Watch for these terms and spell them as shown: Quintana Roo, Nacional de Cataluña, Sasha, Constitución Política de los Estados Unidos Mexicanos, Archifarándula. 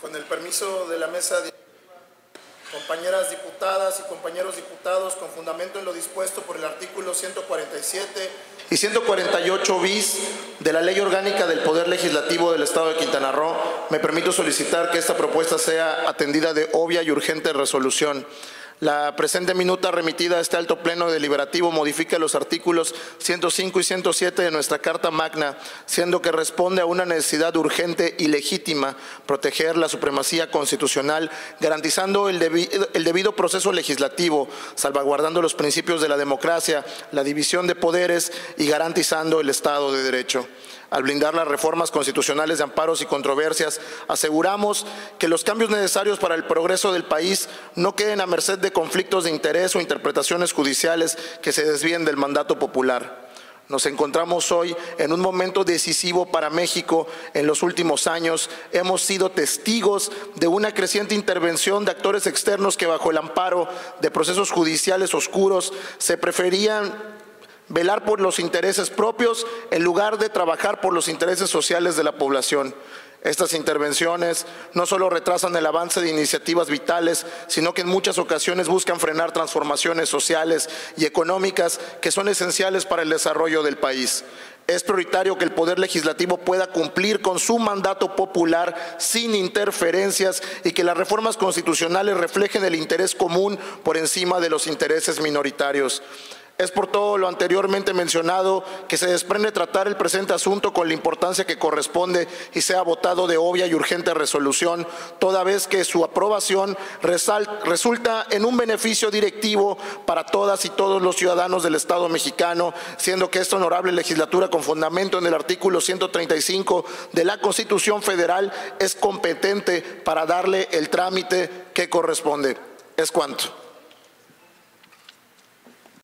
Con el permiso de la mesa de compañeras diputadas y compañeros diputados, con fundamento en lo dispuesto por el artículo 147 y 148 bis de la Ley Orgánica del Poder Legislativo del Estado de Quintana Roo, me permito solicitar que esta propuesta sea atendida de obvia y urgente resolución. La presente minuta remitida a este alto pleno deliberativo modifica los artículos 105 y 107 de nuestra Carta Magna, siendo que responde a una necesidad urgente y legítima, proteger la supremacía constitucional, garantizando el debido proceso legislativo, salvaguardando los principios de la democracia, la división de poderes y garantizando el Estado de Derecho. Al blindar las reformas constitucionales de amparos y controversias, aseguramos que los cambios necesarios para el progreso del país no queden a merced de conflictos de interés o interpretaciones judiciales que se desvíen del mandato popular. Nos encontramos hoy en un momento decisivo para México. En los últimos años hemos sido testigos de una creciente intervención de actores externos que, bajo el amparo de procesos judiciales oscuros, se preferían velar por los intereses propios en lugar de trabajar por los intereses sociales de la población. Estas intervenciones no solo retrasan el avance de iniciativas vitales, sino que en muchas ocasiones buscan frenar transformaciones sociales y económicas que son esenciales para el desarrollo del país. Es prioritario que el Poder Legislativo pueda cumplir con su mandato popular sin interferencias y que las reformas constitucionales reflejen el interés común por encima de los intereses minoritarios. Es por todo lo anteriormente mencionado que se desprende tratar el presente asunto con la importancia que corresponde y sea votado de obvia y urgente resolución, toda vez que su aprobación resulta en un beneficio directivo para todas y todos los ciudadanos del Estado mexicano, siendo que esta honorable legislatura, con fundamento en el artículo 135 de la Constitución Federal, es competente para darle el trámite que corresponde. Es cuanto.